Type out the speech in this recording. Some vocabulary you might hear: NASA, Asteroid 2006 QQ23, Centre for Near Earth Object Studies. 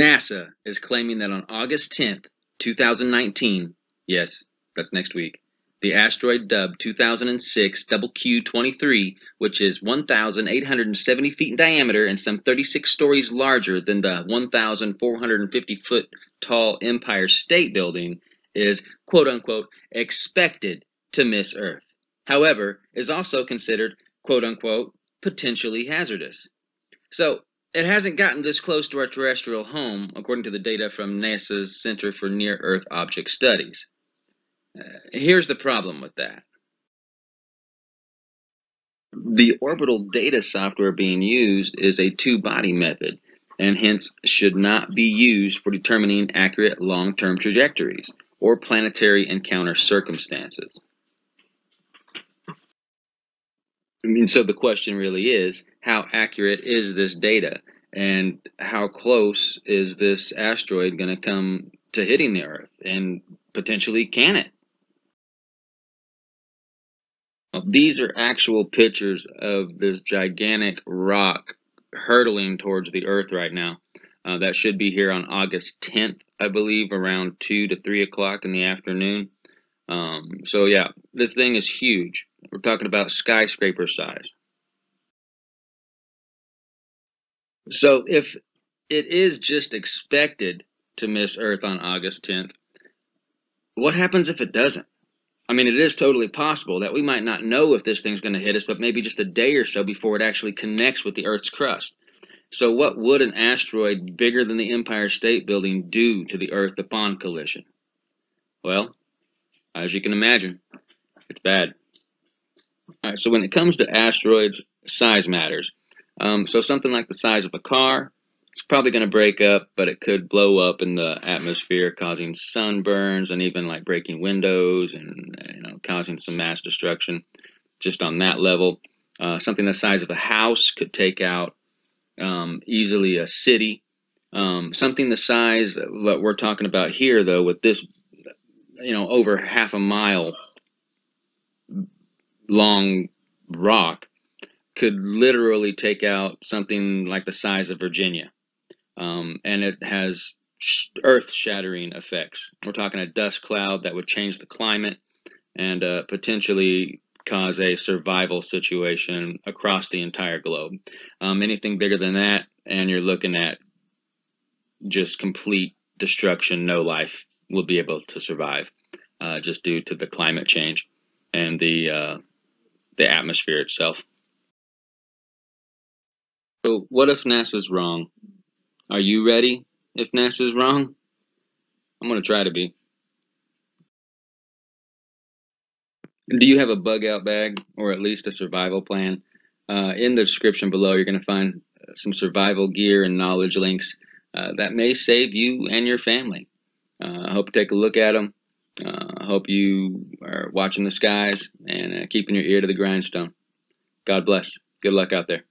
NASA is claiming that on August 10th, 2019, yes, that's next week, the asteroid dubbed 2006 QQ23, which is 1,870 feet in diameter and some 36 stories larger than the 1,450 foot tall Empire State Building, is quote-unquote expected to miss Earth. However, is also considered quote-unquote potentially hazardous. So it hasn't gotten this close to our terrestrial home, according to the data from NASA's Centre for Near Earth Object Studies. Here's the problem with that. The orbital data software being used is a two-body method, and hence should not be used for determining accurate long-term trajectories or planetary encounter circumstances. I mean, so the question really is, how accurate is this data, and how close is this asteroid going to come to hitting the Earth, and potentially can it? Well, these are actual pictures of this gigantic rock hurtling towards the Earth right now. That should be here on August 10th, I believe, around 2 to 3 o'clock in the afternoon. So yeah, this thing is huge. We're talking about skyscraper size. So if it is just expected to miss Earth on August 10th, what happens if it doesn't? I mean, it is totally possible that we might not know if this thing's going to hit us, but maybe just a day or so before it actually connects with the Earth's crust. So what would an asteroid bigger than the Empire State Building do to the Earth upon collision? Well, as you can imagine, it's bad. All right, so when it comes to asteroids, size matters. So something like the size of a car, it's probably going to break up, but it could blow up in the atmosphere, causing sunburns and even like breaking windows and, you know, causing some mass destruction just on that level. Something the size of a house could take out easily a city. Something the size that we're talking about here, though, with this, you know, over half a mile long rock, could literally take out something like the size of Virginia. And it has earth-shattering effects. We're talking a dust cloud that would change the climate and potentially cause a survival situation across the entire globe. Anything bigger than that, and you're looking at just complete destruction. No life will be able to survive just due to the climate change and the atmosphere itself. So what if NASA's wrong? Are you ready if NASA's wrong? I'm going to try to be. Do you have a bug out bag, or at least a survival plan? In the description below, you're going to find some survival gear and knowledge links that may save you and your family. I hope you take a look at them. I hope you are watching the skies and keeping your ear to the grindstone. God bless. Good luck out there.